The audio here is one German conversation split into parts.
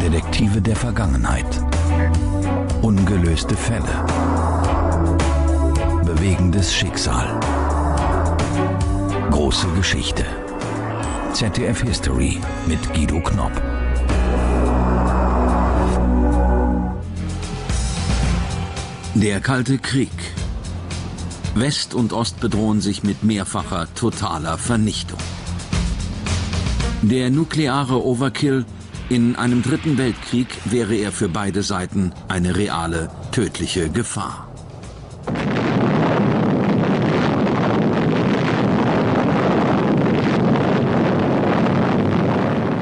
Detektive der Vergangenheit. Ungelöste Fälle. Bewegendes Schicksal. Große Geschichte. ZDF History mit Guido Knopp. Der Kalte Krieg. West und Ost bedrohen sich mit mehrfacher, totaler Vernichtung. Der nukleare Overkill in einem dritten Weltkrieg wäre er für beide Seiten eine reale, tödliche Gefahr.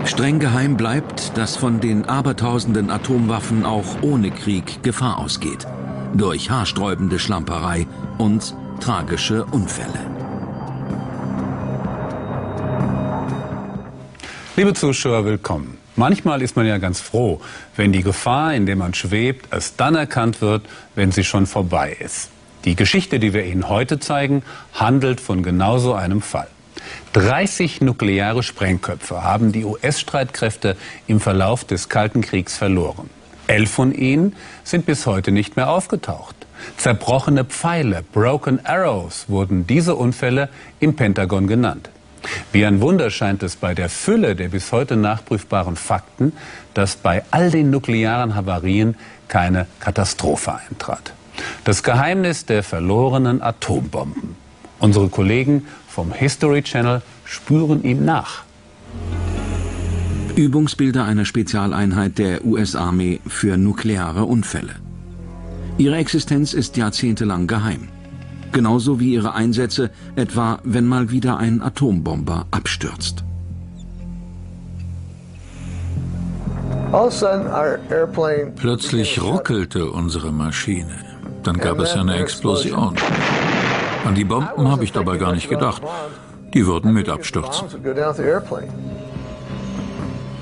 Streng geheim bleibt, dass von den abertausenden Atomwaffen auch ohne Krieg Gefahr ausgeht. Durch haarsträubende Schlamperei und tragische Unfälle. Liebe Zuschauer, willkommen. Manchmal ist man ja ganz froh, wenn die Gefahr, in der man schwebt, erst dann erkannt wird, wenn sie schon vorbei ist. Die Geschichte, die wir Ihnen heute zeigen, handelt von genau so einem Fall. 30 nukleare Sprengköpfe haben die US-Streitkräfte im Verlauf des Kalten Kriegs verloren. 11 von ihnen sind bis heute nicht mehr aufgetaucht. Zerbrochene Pfeile, Broken Arrows, wurden diese Unfälle im Pentagon genannt. Wie ein Wunder scheint es bei der Fülle der bis heute nachprüfbaren Fakten, dass bei all den nuklearen Havarien keine Katastrophe eintrat. Das Geheimnis der verlorenen Atombomben. Unsere Kollegen vom History Channel spüren ihm nach. Übungsbilder einer Spezialeinheit der US-Armee für nukleare Unfälle. Ihre Existenz ist jahrzehntelang geheim. Genauso wie ihre Einsätze, etwa wenn mal wieder ein Atombomber abstürzt. Plötzlich ruckelte unsere Maschine. Dann gab es eine Explosion. An die Bomben habe ich dabei gar nicht gedacht. Die würden mit abstürzen.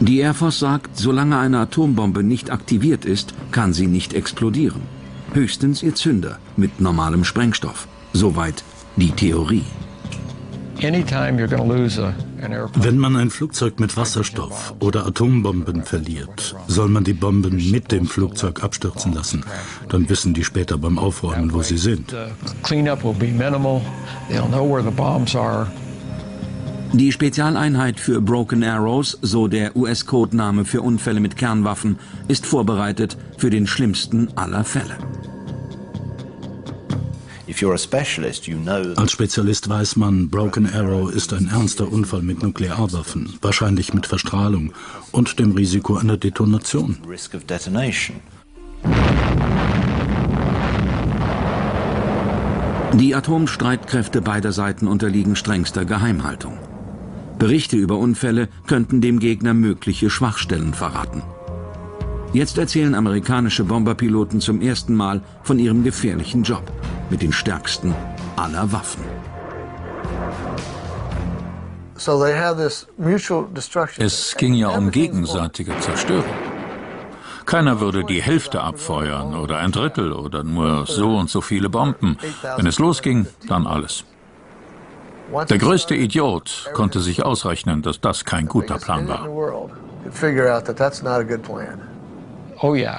Die Air Force sagt, solange eine Atombombe nicht aktiviert ist, kann sie nicht explodieren. Höchstens ihr Zünder mit normalem Sprengstoff. Soweit die Theorie. Wenn man ein Flugzeug mit Wasserstoff oder Atombomben verliert, soll man die Bomben mit dem Flugzeug abstürzen lassen. Dann wissen die später beim Aufräumen, wo sie sind. Die Spezialeinheit für Broken Arrows, so der US-Codename für Unfälle mit Kernwaffen, ist vorbereitet für den schlimmsten aller Fälle. Als Spezialist weiß man, Broken Arrow ist ein ernster Unfall mit Nuklearwaffen, wahrscheinlich mit Verstrahlung und dem Risiko einer Detonation. Die Atomstreitkräfte beider Seiten unterliegen strengster Geheimhaltung. Berichte über Unfälle könnten dem Gegner mögliche Schwachstellen verraten. Jetzt erzählen amerikanische Bomberpiloten zum ersten Mal von ihrem gefährlichen Job mit den stärksten aller Waffen. Es ging ja um gegenseitige Zerstörung. Keiner würde die Hälfte abfeuern oder ein Drittel oder nur so und so viele Bomben. Wenn es losging, dann alles. Der größte Idiot konnte sich ausrechnen, dass das kein guter Plan war.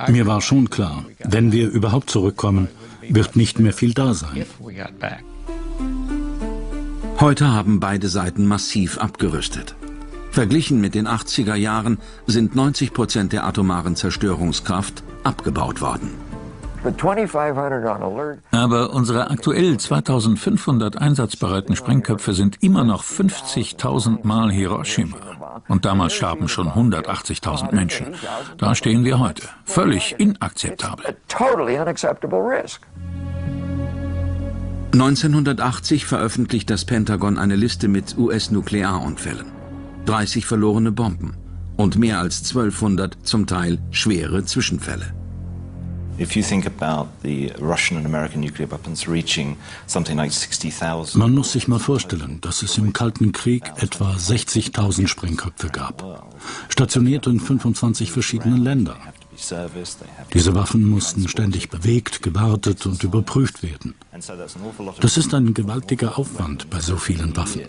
Mir war schon klar, wenn wir überhaupt zurückkommen, wird nicht mehr viel da sein. Heute haben beide Seiten massiv abgerüstet. Verglichen mit den 80er Jahren sind 90% der atomaren Zerstörungskraft abgebaut worden. Aber unsere aktuell 2500 einsatzbereiten Sprengköpfe sind immer noch 50.000 Mal Hiroshima. Und damals starben schon 180.000 Menschen. Da stehen wir heute. Völlig inakzeptabel. 1980 veröffentlicht das Pentagon eine Liste mit US-Nuklearunfällen. 30 verlorene Bomben und mehr als 1200 zum Teil schwere Zwischenfälle. Man muss sich mal vorstellen, dass es im Kalten Krieg etwa 60.000 Sprengköpfe gab, stationiert in 25 verschiedenen Ländern. Diese Waffen mussten ständig bewegt, gewartet und überprüft werden. Das ist ein gewaltiger Aufwand bei so vielen Waffen.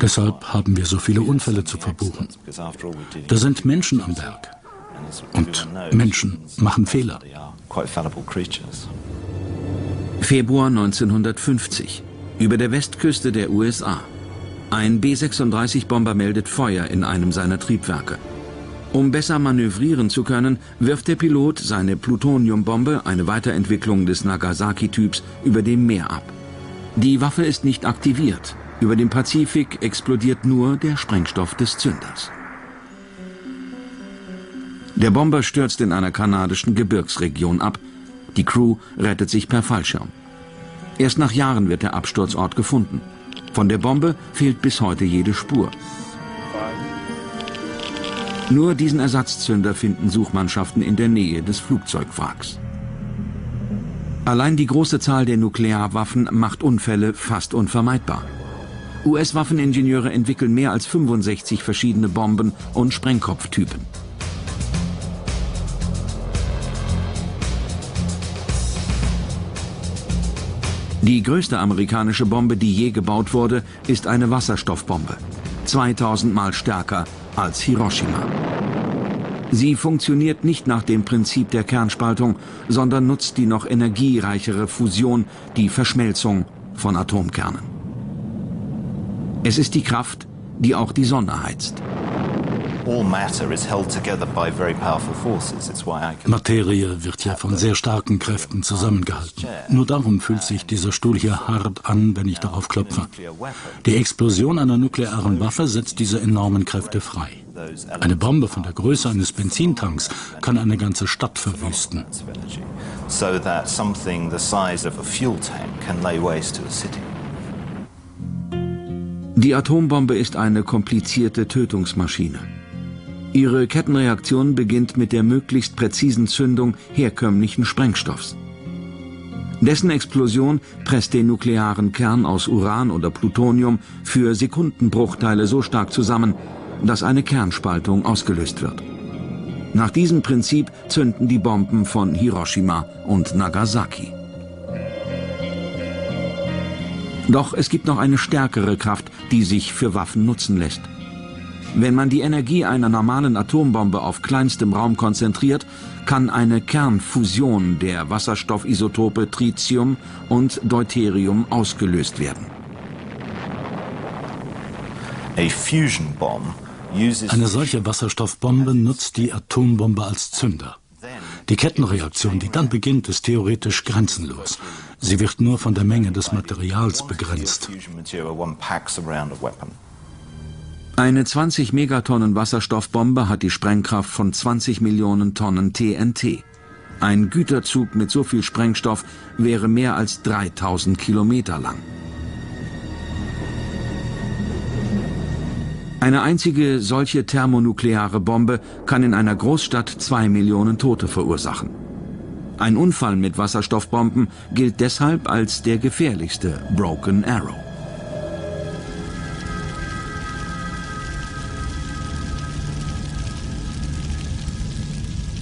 Deshalb haben wir so viele Unfälle zu verbuchen. Da sind Menschen am Werk. Und Menschen machen Fehler. Februar 1950, über der Westküste der USA. Ein B-36-Bomber meldet Feuer in einem seiner Triebwerke. Um besser manövrieren zu können, wirft der Pilot seine Plutoniumbombe, eine Weiterentwicklung des Nagasaki-Typs, über dem Meer ab. Die Waffe ist nicht aktiviert. Über dem Pazifik explodiert nur der Sprengstoff des Zünders. Der Bomber stürzt in einer kanadischen Gebirgsregion ab. Die Crew rettet sich per Fallschirm. Erst nach Jahren wird der Absturzort gefunden. Von der Bombe fehlt bis heute jede Spur. Nur diesen Ersatzzünder finden Suchmannschaften in der Nähe des Flugzeugwracks. Allein die große Zahl der Nuklearwaffen macht Unfälle fast unvermeidbar. US-Waffeningenieure entwickeln mehr als 65 verschiedene Bomben und Sprengkopftypen. Die größte amerikanische Bombe, die je gebaut wurde, ist eine Wasserstoffbombe. 2000 Mal stärker als Hiroshima. Sie funktioniert nicht nach dem Prinzip der Kernspaltung, sondern nutzt die noch energiereichere Fusion, die Verschmelzung von Atomkernen. Es ist die Kraft, die auch die Sonne heizt. Materie wird ja von sehr starken Kräften zusammengehalten. Nur darum fühlt sich dieser Stuhl hier hart an, wenn ich darauf klopfe. Die Explosion einer nuklearen Waffe setzt diese enormen Kräfte frei. Eine Bombe von der Größe eines Benzintanks kann eine ganze Stadt verwüsten. Die Atombombe ist eine komplizierte Tötungsmaschine. Ihre Kettenreaktion beginnt mit der möglichst präzisen Zündung herkömmlichen Sprengstoffs. Dessen Explosion presst den nuklearen Kern aus Uran oder Plutonium für Sekundenbruchteile so stark zusammen, dass eine Kernspaltung ausgelöst wird. Nach diesem Prinzip zünden die Bomben von Hiroshima und Nagasaki. Doch es gibt noch eine stärkere Kraft, die sich für Waffen nutzen lässt. Wenn man die Energie einer normalen Atombombe auf kleinstem Raum konzentriert, kann eine Kernfusion der Wasserstoffisotope Tritium und Deuterium ausgelöst werden. Eine solche Wasserstoffbombe nutzt die Atombombe als Zünder. Die Kettenreaktion, die dann beginnt, ist theoretisch grenzenlos. Sie wird nur von der Menge des Materials begrenzt. Eine 20 Megatonnen Wasserstoffbombe hat die Sprengkraft von 20 Millionen Tonnen TNT. Ein Güterzug mit so viel Sprengstoff wäre mehr als 3000 Kilometer lang. Eine einzige solche thermonukleare Bombe kann in einer Großstadt 2 Millionen Tote verursachen. Ein Unfall mit Wasserstoffbomben gilt deshalb als der gefährlichste Broken Arrow.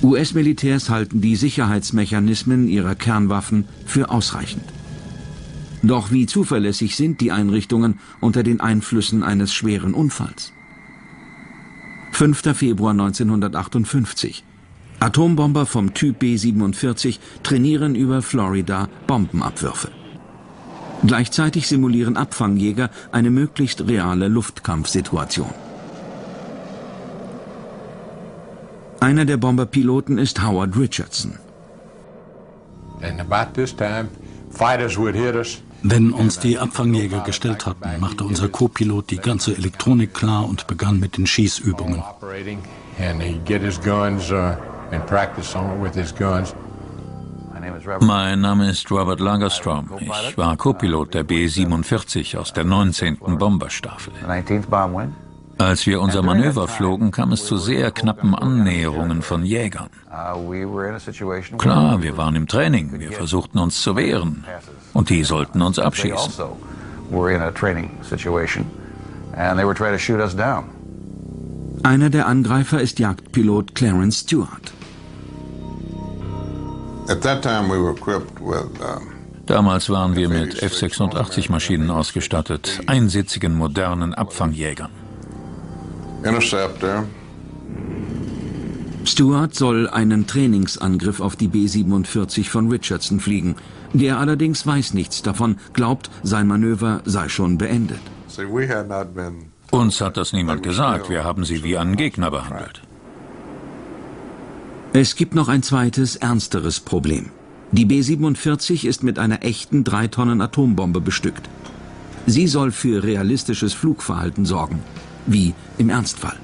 US-Militärs halten die Sicherheitsmechanismen ihrer Kernwaffen für ausreichend. Doch wie zuverlässig sind die Einrichtungen unter den Einflüssen eines schweren Unfalls? 5. Februar 1958. Atombomber vom Typ B-47 trainieren über Florida Bombenabwürfe. Gleichzeitig simulieren Abfangjäger eine möglichst reale Luftkampfsituation. Einer der Bomberpiloten ist Howard Richardson. Wenn uns die Abfangjäger gestellt hatten, machte unser Co-Pilot die ganze Elektronik klar und begann mit den Schießübungen. Mein Name ist Robert Lagerstrom. Ich war Co-Pilot der B-47 aus der 19. Bomberstaffel. Als wir unser Manöver flogen, kam es zu sehr knappen Annäherungen von Jägern. Klar, wir waren im Training, wir versuchten uns zu wehren und die sollten uns abschießen. Einer der Angreifer ist Jagdpilot Clarence Stewart. Damals waren wir mit F-86-Maschinen ausgestattet, einsitzigen modernen Abfangjägern. Stewart soll einen Trainingsangriff auf die B-47 von Richardson fliegen. Der allerdings weiß nichts davon, glaubt, sein Manöver sei schon beendet. Uns hat das niemand gesagt, wir haben sie wie einen Gegner behandelt. Es gibt noch ein zweites, ernsteres Problem. Die B-47 ist mit einer echten 3-Tonnen-Atombombe bestückt. Sie soll für realistisches Flugverhalten sorgen, wie im Ernstfall.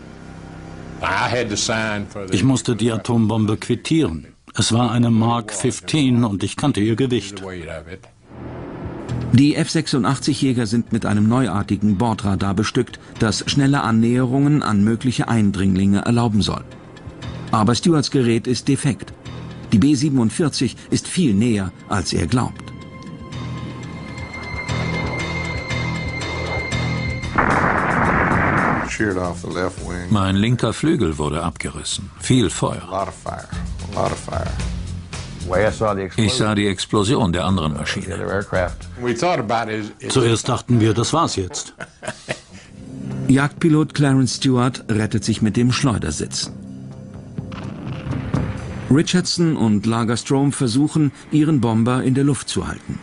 Ich musste die Atombombe quittieren. Es war eine Mark 15 und ich kannte ihr Gewicht. Die F-86-Jäger sind mit einem neuartigen Bordradar bestückt, das schnelle Annäherungen an mögliche Eindringlinge erlauben soll. Aber Stewarts Gerät ist defekt. Die B-47 ist viel näher, als er glaubt. Mein linker Flügel wurde abgerissen. Viel Feuer. Ich sah die Explosion der anderen Maschine. Zuerst dachten wir, das war's jetzt. Jagdpilot Clarence Stewart rettet sich mit dem Schleudersitz. Richardson und Lagerstrom versuchen, ihren Bomber in der Luft zu halten.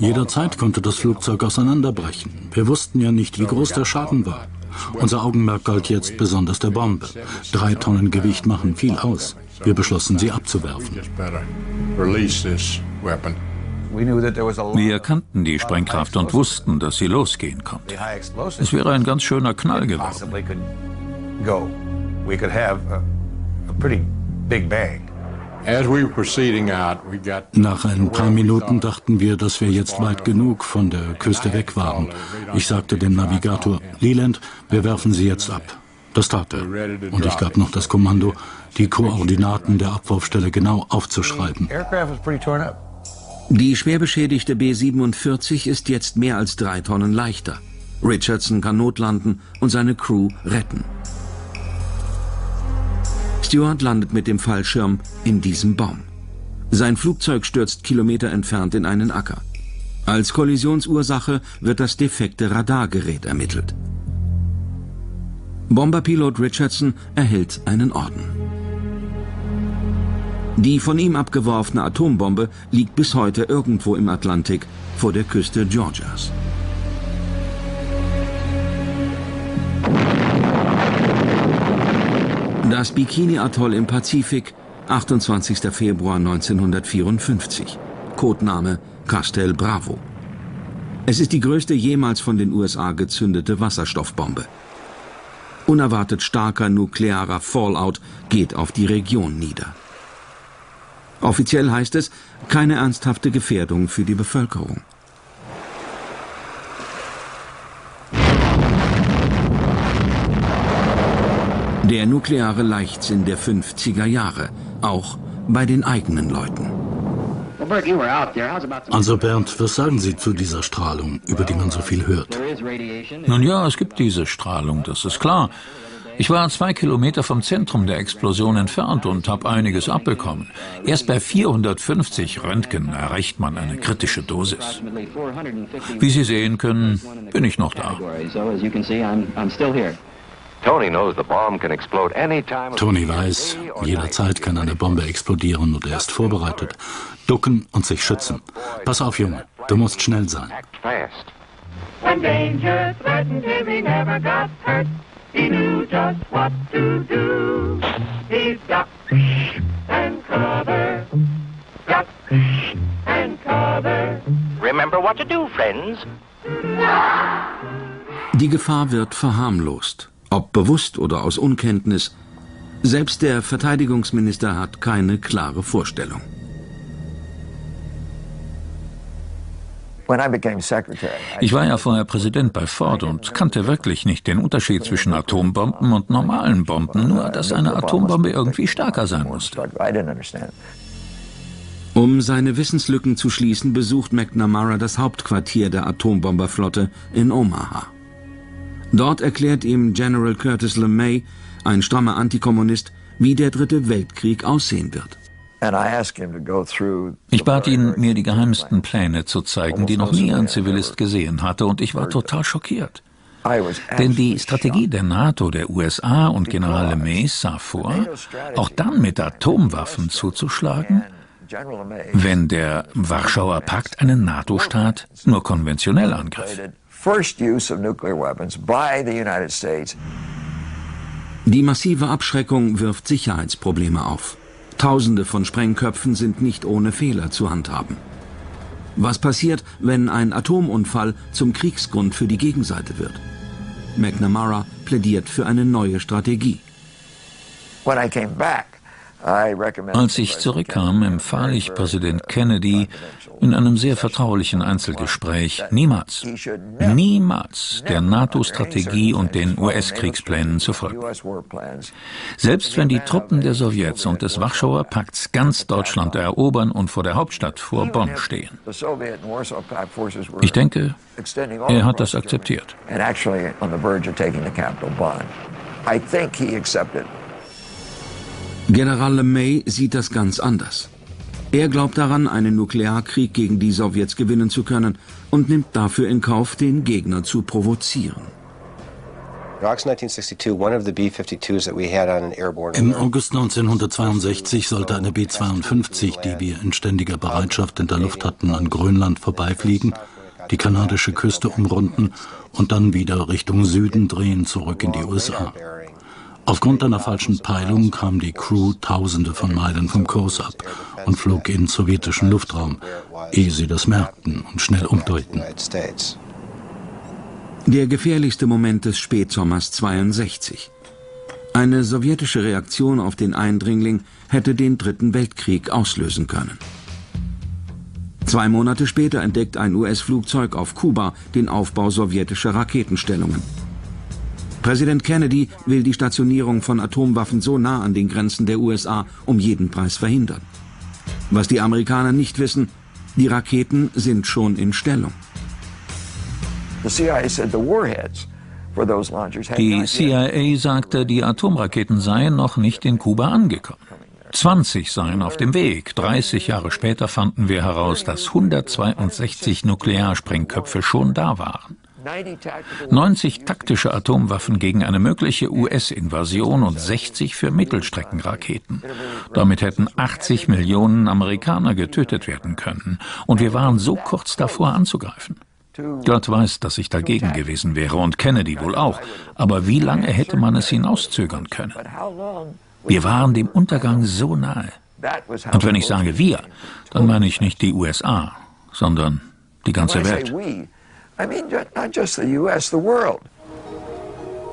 Jederzeit konnte das Flugzeug auseinanderbrechen. Wir wussten ja nicht, wie groß der Schaden war. Unser Augenmerk galt jetzt besonders der Bombe. 3 Tonnen Gewicht machen viel aus. Wir beschlossen, sie abzuwerfen. Wir kannten die Sprengkraft und wussten, dass sie losgehen konnte. Es wäre ein ganz schöner Knall geworden. Nach ein paar Minuten dachten wir, dass wir jetzt weit genug von der Küste weg waren. Ich sagte dem Navigator, Leland, wir werfen sie jetzt ab. Das tat er. Und ich gab noch das Kommando, die Koordinaten der Abwurfstelle genau aufzuschreiben. Die schwer beschädigte B-47 ist jetzt mehr als 3 Tonnen leichter. Richardson kann notlanden und seine Crew retten. Stewart landet mit dem Fallschirm in diesem Baum. Sein Flugzeug stürzt Kilometer entfernt in einen Acker. Als Kollisionsursache wird das defekte Radargerät ermittelt. Bomberpilot Richardson erhält einen Orden. Die von ihm abgeworfene Atombombe liegt bis heute irgendwo im Atlantik vor der Küste Georgias. Das Bikini-Atoll im Pazifik, 28. Februar 1954. Codename Castel Bravo. Es ist die größte jemals von den USA gezündete Wasserstoffbombe. Unerwartet starker nuklearer Fallout geht auf die Region nieder. Offiziell heißt es, keine ernsthafte Gefährdung für die Bevölkerung. Der nukleare Leichtsinn der 50er Jahre, auch bei den eigenen Leuten. Also Bernd, was sagen Sie zu dieser Strahlung, über die man so viel hört? Nun ja, es gibt diese Strahlung, das ist klar. Ich war 2 Kilometer vom Zentrum der Explosion entfernt und habe einiges abbekommen. Erst bei 450 Röntgen erreicht man eine kritische Dosis. Wie Sie sehen können, bin ich noch da. Tony weiß, jederzeit kann eine Bombe explodieren und er ist vorbereitet. Ducken und sich schützen. Pass auf, Junge, du musst schnell sein. Die Gefahr wird verharmlost. Ob bewusst oder aus Unkenntnis, selbst der Verteidigungsminister hat keine klare Vorstellung. Ich war ja vorher Präsident bei Ford und kannte wirklich nicht den Unterschied zwischen Atombomben und normalen Bomben, nur dass eine Atombombe irgendwie stärker sein musste. Um seine Wissenslücken zu schließen, besucht McNamara das Hauptquartier der Atombomberflotte in Omaha. Dort erklärt ihm General Curtis LeMay, ein strammer Antikommunist, wie der Dritte Weltkrieg aussehen wird. Ich bat ihn, mir die geheimsten Pläne zu zeigen, die noch nie ein Zivilist gesehen hatte, und ich war total schockiert. Denn die Strategie der NATO, der USA und General LeMay sah vor, auch dann mit Atomwaffen zuzuschlagen, wenn der Warschauer Pakt einen NATO-Staat nur konventionell angriff. Die massive Abschreckung wirft Sicherheitsprobleme auf. Tausende von Sprengköpfen sind nicht ohne Fehler zu handhaben. Was passiert, wenn ein Atomunfall zum Kriegsgrund für die Gegenseite wird? McNamara plädiert für eine neue Strategie. Als ich zurückkam, empfahl ich Präsident Kennedy in einem sehr vertraulichen Einzelgespräch, niemals der NATO-Strategie und den US-Kriegsplänen zu folgen. Selbst wenn die Truppen der Sowjets und des Warschauer Pakts ganz Deutschland erobern und vor der Hauptstadt, vor Bonn, stehen. Ich denke, er hat das akzeptiert. General LeMay sieht das ganz anders. Er glaubt daran, einen Nuklearkrieg gegen die Sowjets gewinnen zu können und nimmt dafür in Kauf, den Gegner zu provozieren. Im August 1962 sollte eine B-52, die wir in ständiger Bereitschaft in der Luft hatten, an Grönland vorbeifliegen, die kanadische Küste umrunden und dann wieder Richtung Süden drehen, zurück in die USA. Aufgrund einer falschen Peilung kam die Crew tausende von Meilen vom Kurs ab und flog in sowjetischen Luftraum, ehe sie das merkten und schnell umdrehten. Der gefährlichste Moment des Spätsommers 62. Eine sowjetische Reaktion auf den Eindringling hätte den Dritten Weltkrieg auslösen können. 2 Monate später entdeckt ein US-Flugzeug auf Kuba den Aufbau sowjetischer Raketenstellungen. Präsident Kennedy will die Stationierung von Atomwaffen so nah an den Grenzen der USA um jeden Preis verhindern. Was die Amerikaner nicht wissen, die Raketen sind schon in Stellung. Die CIA sagte, die Atomraketen seien noch nicht in Kuba angekommen. 20 seien auf dem Weg. 30 Jahre später fanden wir heraus, dass 162 Nuklearsprengköpfe schon da waren. 90 taktische Atomwaffen gegen eine mögliche US-Invasion und 60 für Mittelstreckenraketen. Damit hätten 80 Millionen Amerikaner getötet werden können. Und wir waren so kurz davor anzugreifen. Gott weiß, dass ich dagegen gewesen wäre und Kennedy wohl auch. Aber wie lange hätte man es hinauszögern können? Wir waren dem Untergang so nahe. Und wenn ich sage wir, dann meine ich nicht die USA, sondern die ganze Welt.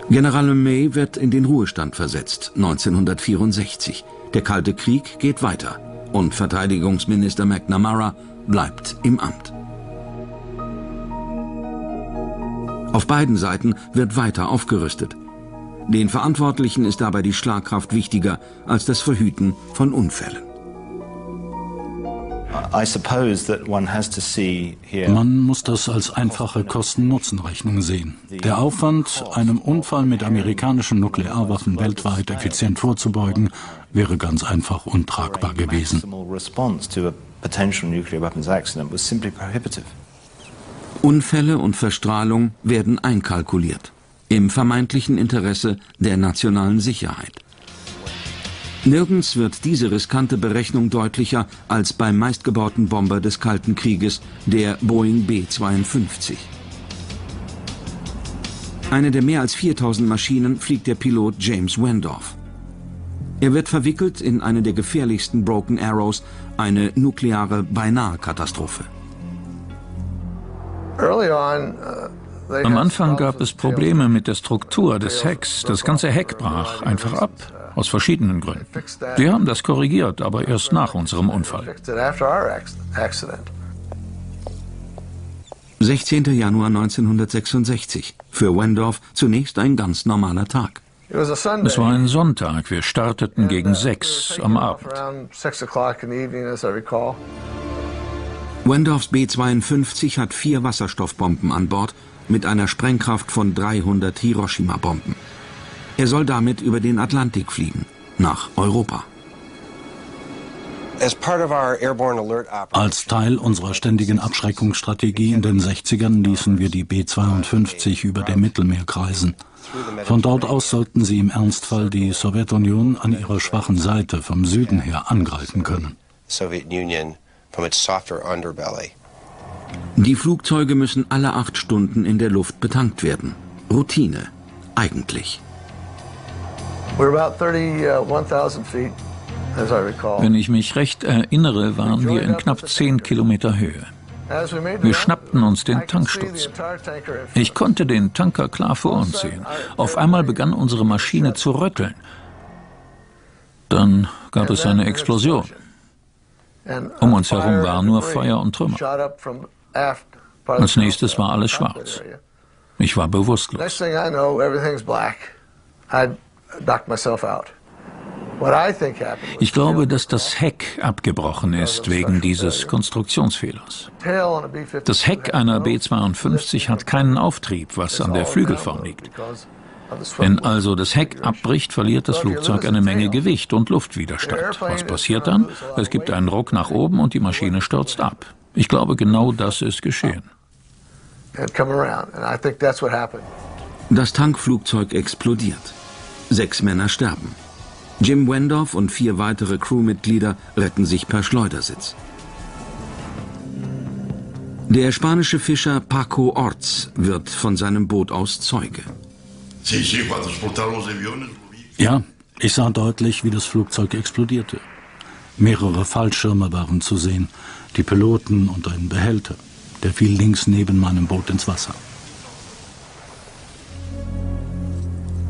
General LeMay wird in den Ruhestand versetzt, 1964. Der Kalte Krieg geht weiter und Verteidigungsminister McNamara bleibt im Amt. Auf beiden Seiten wird weiter aufgerüstet. Den Verantwortlichen ist dabei die Schlagkraft wichtiger als das Verhüten von Unfällen. Man muss das als einfache Kosten-Nutzen-Rechnung sehen. Der Aufwand, einem Unfall mit amerikanischen Nuklearwaffen weltweit effizient vorzubeugen, wäre ganz einfach untragbar gewesen. Unfälle und Verstrahlung werden einkalkuliert, im vermeintlichen Interesse der nationalen Sicherheit. Nirgends wird diese riskante Berechnung deutlicher als beim meistgebauten Bomber des Kalten Krieges, der Boeing B-52. Eine der mehr als 4000 Maschinen fliegt der Pilot James Wendorf. Er wird verwickelt in eine der gefährlichsten Broken Arrows, eine nukleare Beinahe-Katastrophe. Am Anfang gab es Probleme mit der Struktur des Hecks. Das ganze Heck brach einfach ab. Aus verschiedenen Gründen. Wir haben das korrigiert, aber erst nach unserem Unfall. 16. Januar 1966. Für Wendorf zunächst ein ganz normaler Tag. Es war ein Sonntag. Wir starteten gegen 6 am Abend. Wendorfs B-52 hat 4 Wasserstoffbomben an Bord mit einer Sprengkraft von 300 Hiroshima-Bomben. Er soll damit über den Atlantik fliegen. nach Europa. Als Teil unserer ständigen Abschreckungsstrategie in den 60ern ließen wir die B-52 über dem Mittelmeer kreisen. Von dort aus sollten sie im Ernstfall die Sowjetunion an ihrer schwachen Seite vom Süden her angreifen können. Die Flugzeuge müssen alle 8 Stunden in der Luft betankt werden. Routine, eigentlich. Wenn ich mich recht erinnere, waren wir in knapp 10 Kilometer Höhe. Wir schnappten uns den Tankstutz. Ich konnte den Tanker klar vor uns sehen. Auf einmal begann unsere Maschine zu rütteln. Dann gab es eine Explosion. Um uns herum war nur Feuer und Trümmer. Als nächstes war alles schwarz. Ich war bewusstlos. Ich glaube, dass das Heck abgebrochen ist wegen dieses Konstruktionsfehlers. Das Heck einer B-52 hat keinen Auftrieb, was an der Flügelform liegt. Wenn also das Heck abbricht, verliert das Flugzeug eine Menge Gewicht und Luftwiderstand. Was passiert dann? Es gibt einen Ruck nach oben und die Maschine stürzt ab. Ich glaube, genau das ist geschehen. Das Tankflugzeug explodiert. 6 Männer sterben. Jim Wendorf und 4 weitere Crewmitglieder retten sich per Schleudersitz. Der spanische Fischer Paco Orts wird von seinem Boot aus Zeuge. Ja, ich sah deutlich, wie das Flugzeug explodierte. Mehrere Fallschirme waren zu sehen, die Piloten und ein Behälter. Der fiel links neben meinem Boot ins Wasser.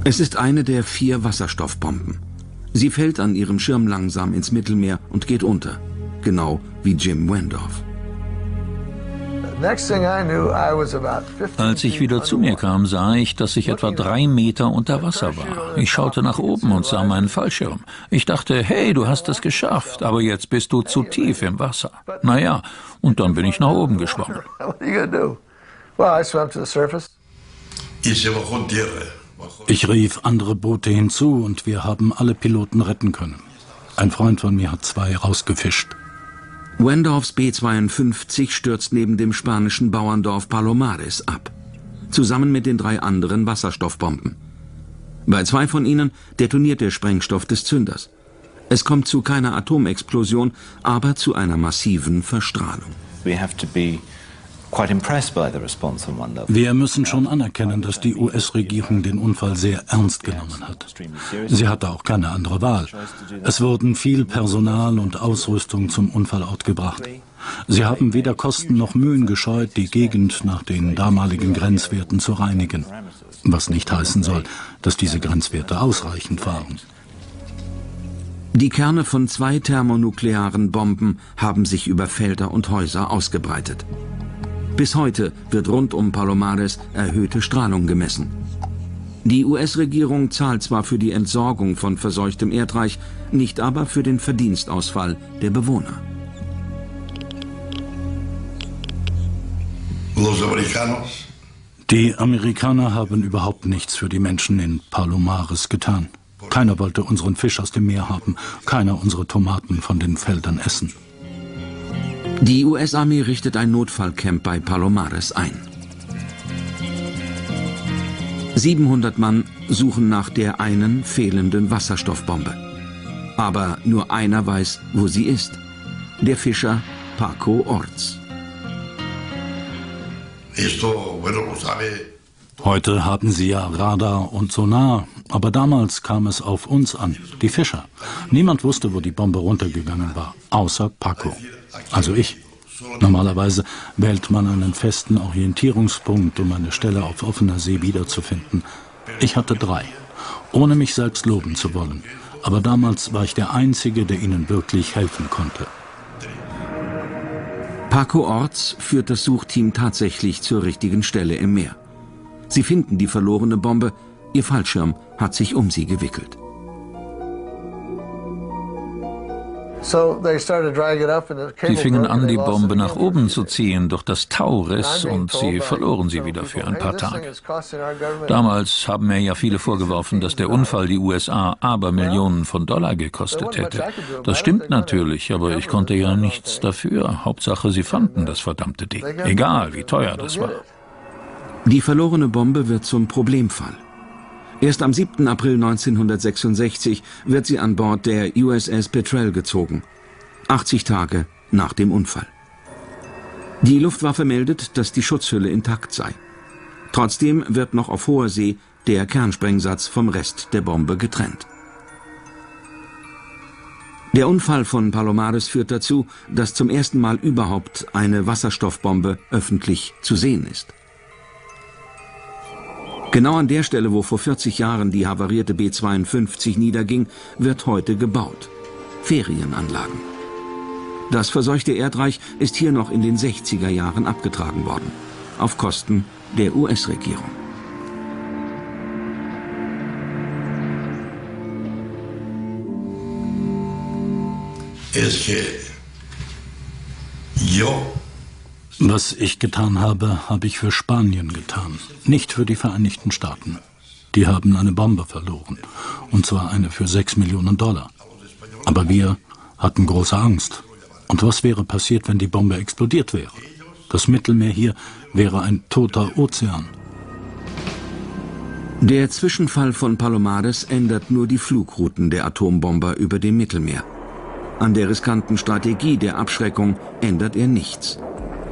Es ist eine der 4 Wasserstoffbomben. Sie fällt an ihrem Schirm langsam ins Mittelmeer und geht unter, genau wie Jim Wendorf. Als ich wieder zu mir kam, sah ich, dass ich etwa 3 Meter unter Wasser war. Ich schaute nach oben und sah meinen Fallschirm. Ich dachte, hey, du hast es geschafft, aber jetzt bist du zu tief im Wasser. Naja, und dann bin ich nach oben geschwommen. Ich rief andere Boote hinzu und wir haben alle Piloten retten können. Ein Freund von mir hat 2 rausgefischt. Wendorfs B-52 stürzt neben dem spanischen Bauerndorf Palomares ab, zusammen mit den 3 anderen Wasserstoffbomben. Bei 2 von ihnen detoniert der Sprengstoff des Zünders. Es kommt zu keiner Atomexplosion, aber zu einer massiven Verstrahlung. Wir müssen schon anerkennen, dass die US-Regierung den Unfall sehr ernst genommen hat. Sie hatte auch keine andere Wahl. Es wurden viel Personal und Ausrüstung zum Unfallort gebracht. Sie haben weder Kosten noch Mühen gescheut, die Gegend nach den damaligen Grenzwerten zu reinigen. Was nicht heißen soll, dass diese Grenzwerte ausreichend waren. Die Kerne von 2 thermonuklearen Bomben haben sich über Felder und Häuser ausgebreitet. Bis heute wird rund um Palomares erhöhte Strahlung gemessen. Die US-Regierung zahlt zwar für die Entsorgung von verseuchtem Erdreich, nicht aber für den Verdienstausfall der Bewohner. Die Amerikaner haben überhaupt nichts für die Menschen in Palomares getan. Keiner wollte unseren Fisch aus dem Meer haben, keiner unsere Tomaten von den Feldern essen. Die US-Armee richtet ein Notfallcamp bei Palomares ein. 700 Mann suchen nach der einen fehlenden Wasserstoffbombe. Aber nur einer weiß, wo sie ist. Der Fischer Paco Orts. Heute haben sie ja Radar und Sonar, aber damals kam es auf uns an, die Fischer. Niemand wusste, wo die Bombe runtergegangen war, außer Paco. Also ich. Normalerweise wählt man einen festen Orientierungspunkt, um eine Stelle auf offener See wiederzufinden. Ich hatte 3, ohne mich selbst loben zu wollen. Aber damals war ich der Einzige, der ihnen wirklich helfen konnte. Paco Orts führt das Suchteam tatsächlich zur richtigen Stelle im Meer. Sie finden die verlorene Bombe, ihr Fallschirm hat sich um sie gewickelt. Sie fingen an, die Bombe nach oben zu ziehen, doch das Tau riss und sie verloren sie wieder für ein paar Tage. Damals haben mir ja viele vorgeworfen, dass der Unfall die USA Abermillionen von Dollar gekostet hätte. Das stimmt natürlich, aber ich konnte ja nichts dafür. Hauptsache, sie fanden das verdammte Ding, egal wie teuer das war. Die verlorene Bombe wird zum Problemfall. Erst am 7. April 1966 wird sie an Bord der USS Petrel gezogen, 80 Tage nach dem Unfall. Die Luftwaffe meldet, dass die Schutzhülle intakt sei. Trotzdem wird noch auf hoher See der Kernsprengsatz vom Rest der Bombe getrennt. Der Unfall von Palomares führt dazu, dass zum ersten Mal überhaupt eine Wasserstoffbombe öffentlich zu sehen ist. Genau an der Stelle, wo vor 40 Jahren die havarierte B-52 niederging, wird heute gebaut. Ferienanlagen. Das verseuchte Erdreich ist hier noch in den 60er Jahren abgetragen worden, auf Kosten der US-Regierung. Was ich getan habe, habe ich für Spanien getan, nicht für die Vereinigten Staaten. Die haben eine Bombe verloren, und zwar eine für 6 Millionen Dollar. Aber wir hatten große Angst. Und was wäre passiert, wenn die Bombe explodiert wäre? Das Mittelmeer hier wäre ein toter Ozean. Der Zwischenfall von Palomares ändert nur die Flugrouten der Atombomber über dem Mittelmeer. An der riskanten Strategie der Abschreckung ändert er nichts.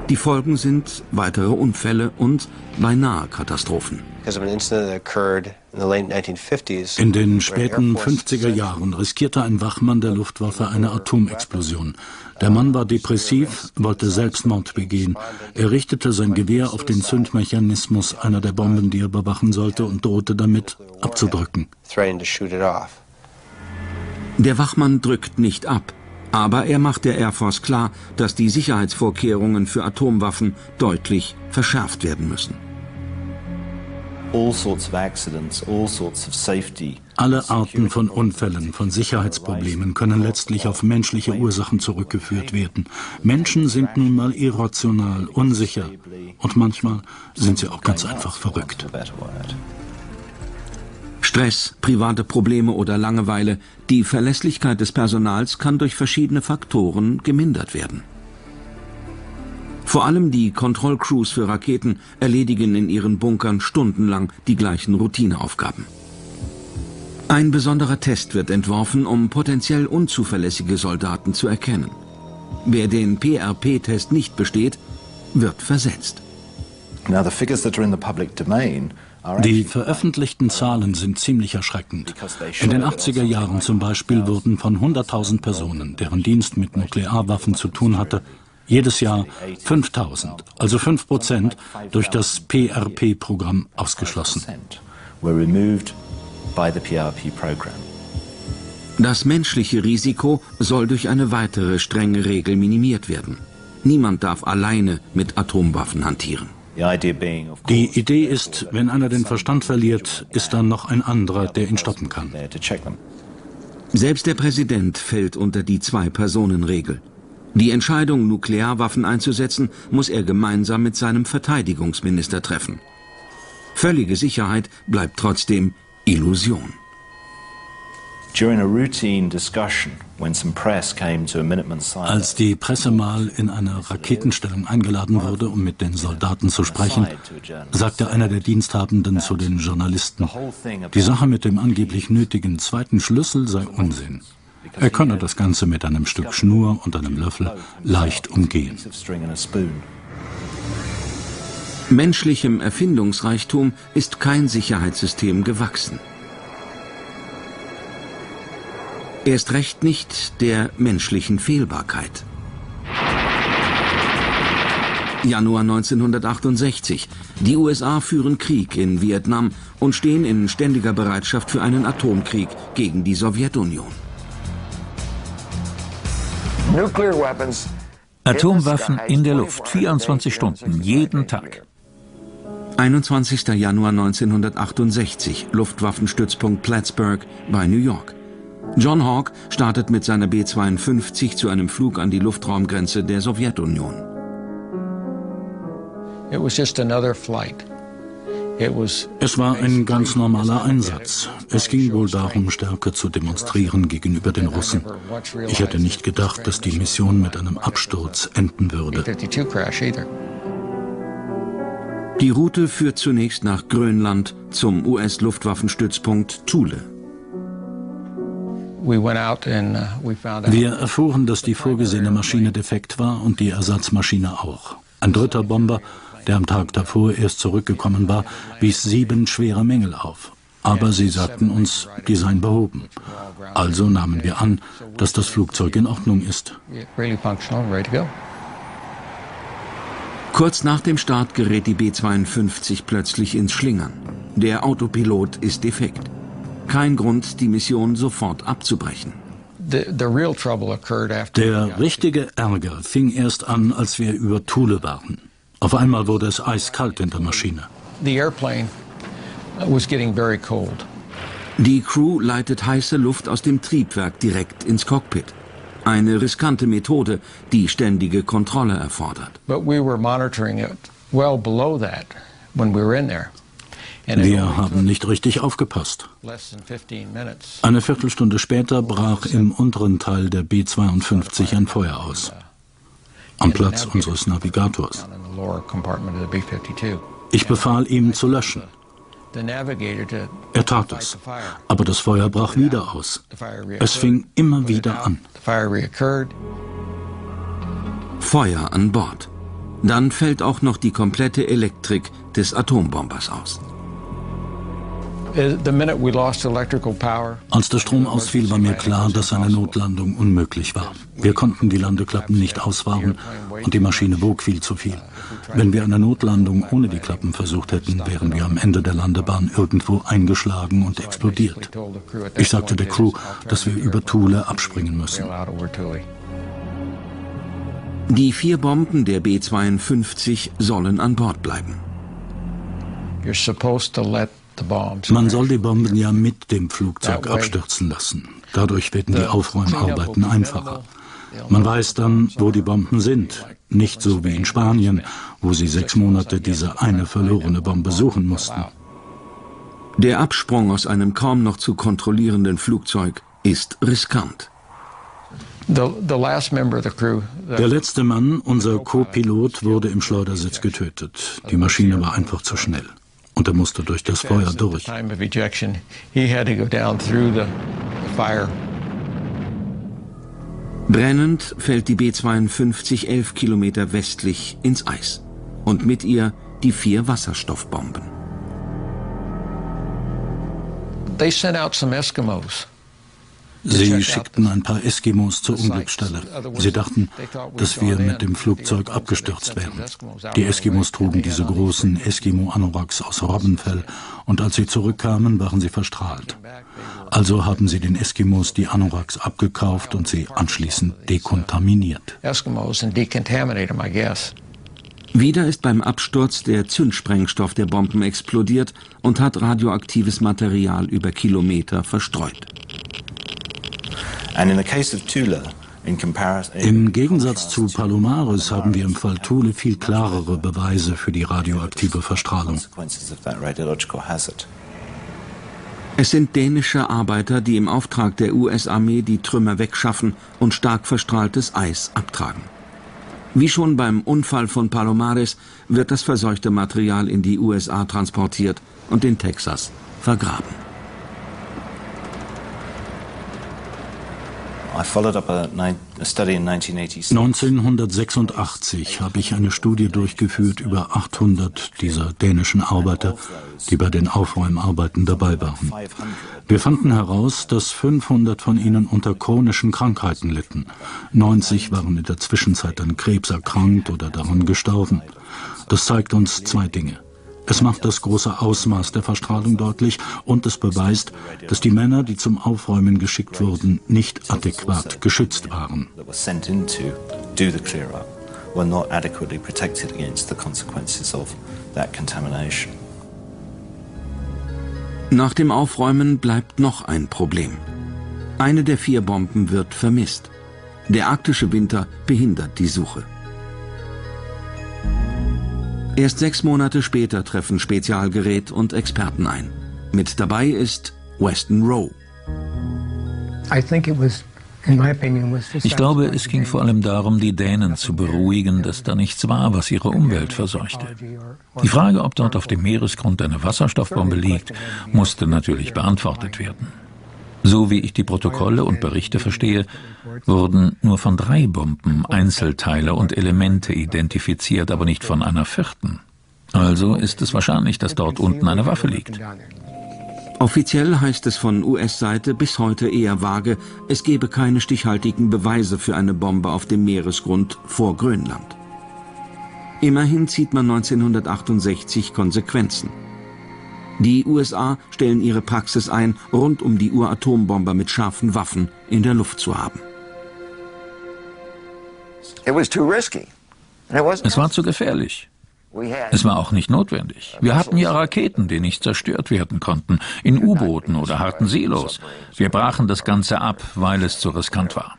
Die Folgen sind weitere Unfälle und beinahe Katastrophen. In den späten 50er Jahren riskierte ein Wachmann der Luftwaffe eine Atomexplosion. Der Mann war depressiv, wollte Selbstmord begehen. Er richtete sein Gewehr auf den Zündmechanismus einer der Bomben, die er bewachen sollte, und drohte damit, abzudrücken. Der Wachmann drückt nicht ab. Aber er macht der Air Force klar, dass die Sicherheitsvorkehrungen für Atomwaffen deutlich verschärft werden müssen. Alle Arten von Unfällen, von Sicherheitsproblemen können letztlich auf menschliche Ursachen zurückgeführt werden. Menschen sind nun mal irrational, unsicher und manchmal sind sie auch ganz einfach verrückt. Stress, private Probleme oder Langeweile, die Verlässlichkeit des Personals kann durch verschiedene Faktoren gemindert werden. Vor allem die Kontrollcrews für Raketen erledigen in ihren Bunkern stundenlang die gleichen Routineaufgaben. Ein besonderer Test wird entworfen, um potenziell unzuverlässige Soldaten zu erkennen. Wer den PRP-Test nicht besteht, wird versetzt. Now the figures that are in the public domain. Die veröffentlichten Zahlen sind ziemlich erschreckend. In den 80er Jahren zum Beispiel wurden von 100.000 Personen, deren Dienst mit Nuklearwaffen zu tun hatte, jedes Jahr 5.000, also 5%, durch das PRP-Programm ausgeschlossen. Das menschliche Risiko soll durch eine weitere strenge Regel minimiert werden. Niemand darf alleine mit Atomwaffen hantieren. Die Idee ist, wenn einer den Verstand verliert, ist dann noch ein anderer, der ihn stoppen kann. Selbst der Präsident fällt unter die 2-Personen-Regel. Die Entscheidung, Nuklearwaffen einzusetzen, muss er gemeinsam mit seinem Verteidigungsminister treffen. Völlige Sicherheit bleibt trotzdem Illusion. Als die Presse mal in einer Raketenstellung eingeladen wurde, um mit den Soldaten zu sprechen, sagte einer der Diensthabenden zu den Journalisten, die Sache mit dem angeblich nötigen zweiten Schlüssel sei Unsinn. Er könne das Ganze mit einem Stück Schnur und einem Löffel leicht umgehen. Menschlichem Erfindungsreichtum ist kein Sicherheitssystem gewachsen. Erst recht nicht der menschlichen Fehlbarkeit. Januar 1968. Die USA führen Krieg in Vietnam und stehen in ständiger Bereitschaft für einen Atomkrieg gegen die Sowjetunion. Atomwaffen in der Luft, 24 Stunden, jeden Tag. 21. Januar 1968, Luftwaffenstützpunkt Plattsburgh bei New York. John Hawk startet mit seiner B-52 zu einem Flug an die Luftraumgrenze der Sowjetunion. Es war ein ganz normaler Einsatz. Es ging wohl darum, Stärke zu demonstrieren gegenüber den Russen. Ich hätte nicht gedacht, dass die Mission mit einem Absturz enden würde. Die Route führt zunächst nach Grönland zum US-Luftwaffenstützpunkt Thule. Wir erfuhren, dass die vorgesehene Maschine defekt war und die Ersatzmaschine auch. Ein dritter Bomber, der am Tag davor erst zurückgekommen war, wies 7 schwere Mängel auf. Aber sie sagten uns, die seien behoben. Also nahmen wir an, dass das Flugzeug in Ordnung ist. Kurz nach dem Start gerät die B-52 plötzlich ins Schlingern. Der Autopilot ist defekt. Kein Grund, die Mission sofort abzubrechen. Der richtige Ärger fing erst an, als wir über Thule waren. Auf einmal wurde es eiskalt in der Maschine. Die Crew leitet heiße Luft aus dem Triebwerk direkt ins Cockpit. Eine riskante Methode, die ständige Kontrolle erfordert. Wir haben nicht richtig aufgepasst. Eine Viertelstunde später brach im unteren Teil der B-52 ein Feuer aus. Am Platz unseres Navigators. Ich befahl ihm zu löschen. Er tat es, aber das Feuer brach wieder aus. Es fing immer wieder an. Feuer an Bord. Dann fällt auch noch die komplette Elektrik des Atombombers aus. Als der Strom ausfiel, war mir klar, dass eine Notlandung unmöglich war. Wir konnten die Landeklappen nicht ausfahren und die Maschine wog viel zu viel. Wenn wir eine Notlandung ohne die Klappen versucht hätten, wären wir am Ende der Landebahn irgendwo eingeschlagen und explodiert. Ich sagte der Crew, dass wir über Thule abspringen müssen. Die 4 Bomben der B-52 sollen an Bord bleiben. Man soll die Bomben ja mit dem Flugzeug abstürzen lassen. Dadurch werden die Aufräumarbeiten einfacher. Man weiß dann, wo die Bomben sind. Nicht so wie in Spanien, wo sie 6 Monate diese eine verlorene Bombe suchen mussten. Der Absprung aus einem kaum noch zu kontrollierenden Flugzeug ist riskant. Der letzte Mann, unser Co-Pilot, wurde im Schleudersitz getötet. Die Maschine war einfach zu schnell. Und er musste durch das Feuer durch. Brennend fällt die B-52 11 Kilometer westlich ins Eis. Und mit ihr die 4 Wasserstoffbomben. Sie schickten ein paar Eskimos zur Unglücksstelle. Sie dachten, dass wir mit dem Flugzeug abgestürzt wären. Die Eskimos trugen diese großen Eskimo-Anoraks aus Robbenfell und als sie zurückkamen, waren sie verstrahlt. Also haben sie den Eskimos die Anoraks abgekauft und sie anschließend dekontaminiert. Wieder ist beim Absturz der Zündsprengstoff der Bomben explodiert und hat radioaktives Material über Kilometer verstreut. Im Gegensatz zu Palomares haben wir im Fall Thule viel klarere Beweise für die radioaktive Verstrahlung. Es sind dänische Arbeiter, die im Auftrag der US-Armee die Trümmer wegschaffen und stark verstrahltes Eis abtragen. Wie schon beim Unfall von Palomares wird das verseuchte Material in die USA transportiert und in Texas vergraben. I followed up a study in 1986. 1986 habe ich eine Studie durchgeführt über 800 dieser dänischen Arbeiter, die bei den Aufräumarbeiten dabei waren. Wir fanden heraus, dass 500 von ihnen unter chronischen Krankheiten litten. 90 waren in der Zwischenzeit an Krebs erkrankt oder daran gestorben. Das zeigt uns 2 Dinge. Es macht das große Ausmaß der Verstrahlung deutlich und es beweist, dass die Männer, die zum Aufräumen geschickt wurden, nicht adäquat geschützt waren. Nach dem Aufräumen bleibt noch ein Problem. Eine der 4 Bomben wird vermisst. Der arktische Winter behindert die Suche. Erst 6 Monate später treffen Spezialgerät und Experten ein. Mit dabei ist Weston Row. Ich glaube, es ging vor allem darum, die Dänen zu beruhigen, dass da nichts war, was ihre Umwelt verseuchte. Die Frage, ob dort auf dem Meeresgrund eine Wasserstoffbombe liegt, musste natürlich beantwortet werden. So wie ich die Protokolle und Berichte verstehe, wurden nur von 3 Bomben Einzelteile und Elemente identifiziert, aber nicht von einer 4. Also ist es wahrscheinlich, dass dort unten eine Waffe liegt. Offiziell heißt es von US-Seite bis heute eher vage, es gebe keine stichhaltigen Beweise für eine Bombe auf dem Meeresgrund vor Grönland. Immerhin zieht man 1968 Konsequenzen. Die USA stellen ihre Praxis ein, rund um die Uhr Atombomber mit scharfen Waffen in der Luft zu haben. Es war zu gefährlich. Es war auch nicht notwendig. Wir hatten ja Raketen, die nicht zerstört werden konnten, in U-Booten oder harten Silos. Wir brachen das Ganze ab, weil es zu riskant war.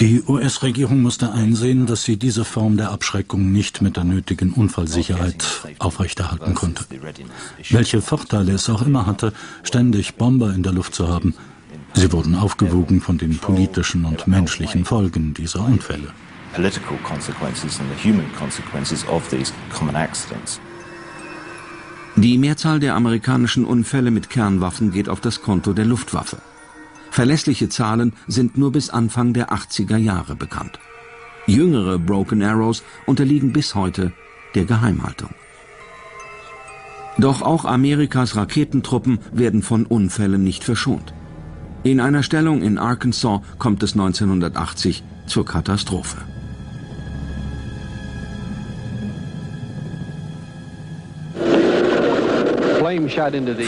Die US-Regierung musste einsehen, dass sie diese Form der Abschreckung nicht mit der nötigen Unfallsicherheit aufrechterhalten konnte. Welche Vorteile es auch immer hatte, ständig Bomber in der Luft zu haben. Sie wurden aufgewogen von den politischen und menschlichen Folgen dieser Unfälle. Die Mehrzahl der amerikanischen Unfälle mit Kernwaffen geht auf das Konto der Luftwaffe. Verlässliche Zahlen sind nur bis Anfang der 80er Jahre bekannt. Jüngere Broken Arrows unterliegen bis heute der Geheimhaltung. Doch auch Amerikas Raketentruppen werden von Unfällen nicht verschont. In einer Stellung in Arkansas kommt es 1980 zur Katastrophe.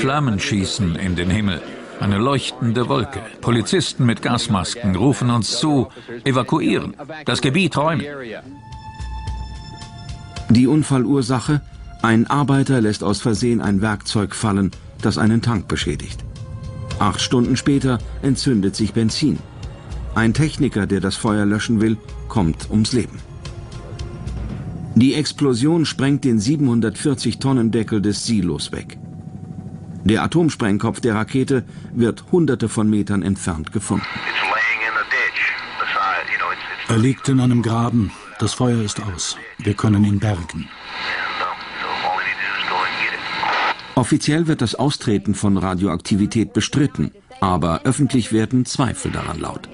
Flammen schießen in den Himmel, eine leuchtende Wolke. Polizisten mit Gasmasken rufen uns zu, evakuieren, das Gebiet räumen. Die Unfallursache? Ein Arbeiter lässt aus Versehen ein Werkzeug fallen, das einen Tank beschädigt. 8 Stunden später entzündet sich Benzin. Ein Techniker, der das Feuer löschen will, kommt ums Leben. Die Explosion sprengt den 740-Tonnen-Deckel des Silos weg. Der Atomsprengkopf der Rakete wird hunderte von Metern entfernt gefunden. Er liegt in einem Graben. Das Feuer ist aus. Wir können ihn bergen. Offiziell wird das Austreten von Radioaktivität bestritten, aber öffentlich werden Zweifel daran laut.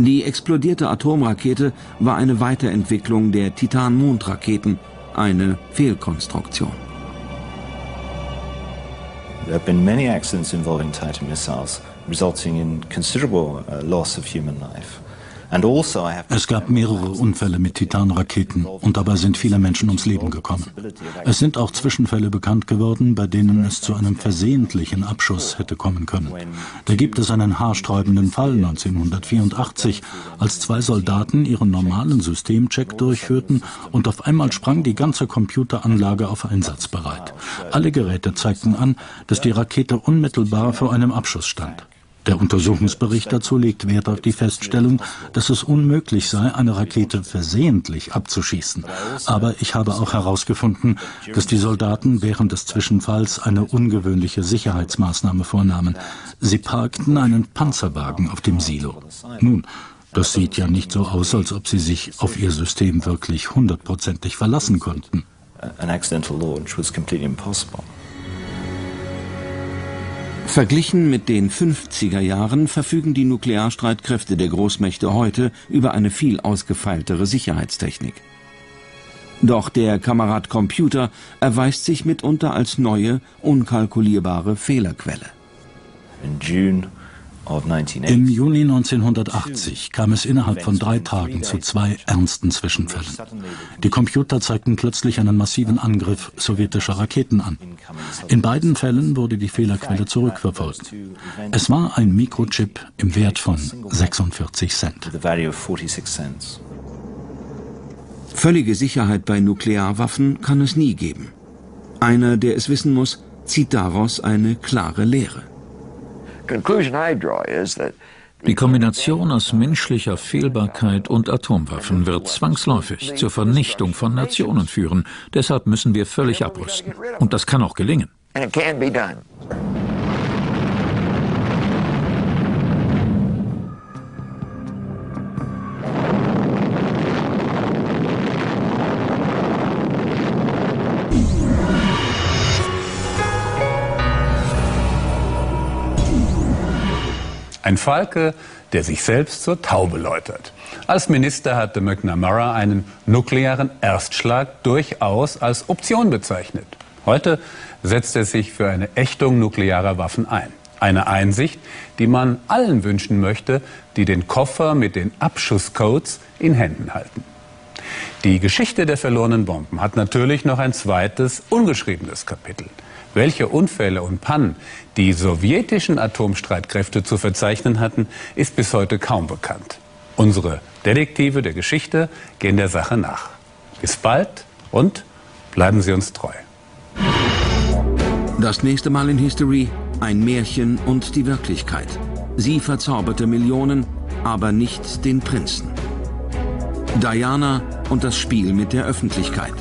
Die explodierte Atomrakete war eine Weiterentwicklung der Titan-Mond-Raketen, eine Fehlkonstruktion. Es gab mehrere Unfälle mit Titanraketen und dabei sind viele Menschen ums Leben gekommen. Es sind auch Zwischenfälle bekannt geworden, bei denen es zu einem versehentlichen Abschuss hätte kommen können. Da gibt es einen haarsträubenden Fall 1984, als 2 Soldaten ihren normalen Systemcheck durchführten und auf einmal sprang die ganze Computeranlage auf einsatzbereit. Alle Geräte zeigten an, dass die Rakete unmittelbar vor einem Abschuss stand. Der Untersuchungsbericht dazu legt Wert auf die Feststellung, dass es unmöglich sei, eine Rakete versehentlich abzuschießen. Aber ich habe auch herausgefunden, dass die Soldaten während des Zwischenfalls eine ungewöhnliche Sicherheitsmaßnahme vornahmen. Sie parkten einen Panzerwagen auf dem Silo. Nun, das sieht ja nicht so aus, als ob sie sich auf ihr System wirklich 100-prozentig verlassen konnten. An accidental launch was completely impossible. Verglichen mit den 50er Jahren verfügen die Nuklearstreitkräfte der Großmächte heute über eine viel ausgefeiltere Sicherheitstechnik. Doch der Kamerad Computer erweist sich mitunter als neue, unkalkulierbare Fehlerquelle. Im Juni 1980 kam es innerhalb von 3 Tagen zu 2 ernsten Zwischenfällen. Die Computer zeigten plötzlich einen massiven Angriff sowjetischer Raketen an. In beiden Fällen wurde die Fehlerquelle zurückverfolgt. Es war ein Mikrochip im Wert von 46 Cent. Völlige Sicherheit bei Nuklearwaffen kann es nie geben. Einer, der es wissen muss, zieht daraus eine klare Lehre. Die Kombination aus menschlicher Fehlbarkeit und Atomwaffen wird zwangsläufig zur Vernichtung von Nationen führen. Deshalb müssen wir völlig abrüsten. Und das kann auch gelingen. Ein Falke, der sich selbst zur Taube läutert. Als Minister hatte McNamara einen nuklearen Erstschlag durchaus als Option bezeichnet. Heute setzt er sich für eine Ächtung nuklearer Waffen ein. Eine Einsicht, die man allen wünschen möchte, die den Koffer mit den Abschusscodes in Händen halten. Die Geschichte der verlorenen Bomben hat natürlich noch ein zweites, ungeschriebenes Kapitel. Welche Unfälle und Pannen die sowjetischen Atomstreitkräfte zu verzeichnen hatten, ist bis heute kaum bekannt. Unsere Detektive der Geschichte gehen der Sache nach. Bis bald und bleiben Sie uns treu. Das nächste Mal in History, ein Märchen und die Wirklichkeit. Sie verzauberte Millionen, aber nicht den Prinzen. Diana und das Spiel mit der Öffentlichkeit.